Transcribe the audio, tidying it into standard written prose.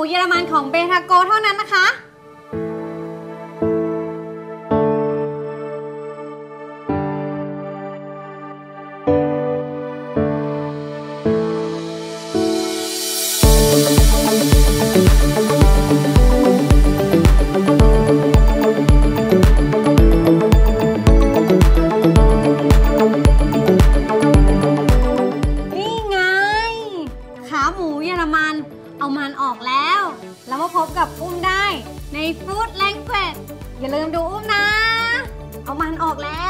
มูเยอรมันของเบทาโกเท่านั้นนะคะออกแล้ว